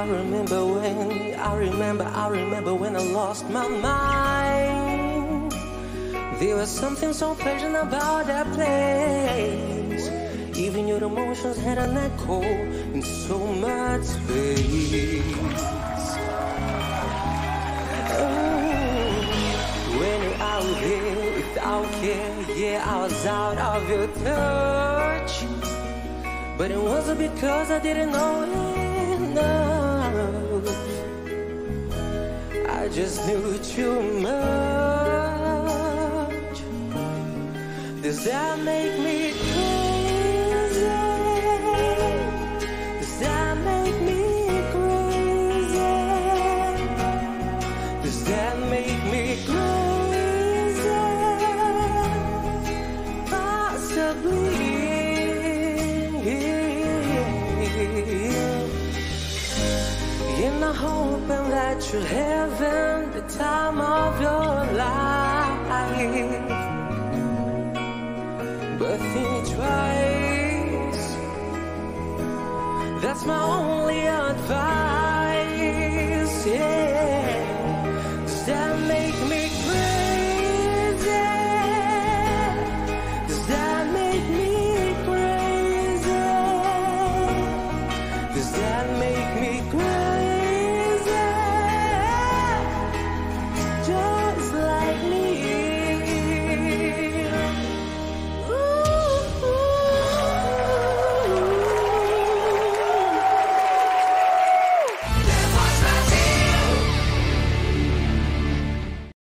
I remember when I lost my mind. There was something so pleasant about that place. Even your emotions had an echo in so much space. Oh, when you're out there, without care, yeah, I was out of your touch. But it wasn't because I didn't know enough. I just knew too much. Does that make me crazy? Does that make me crazy? Does that make me crazy? Possibly. And I hope that you're having the time of your life, but think twice. That's my only advice.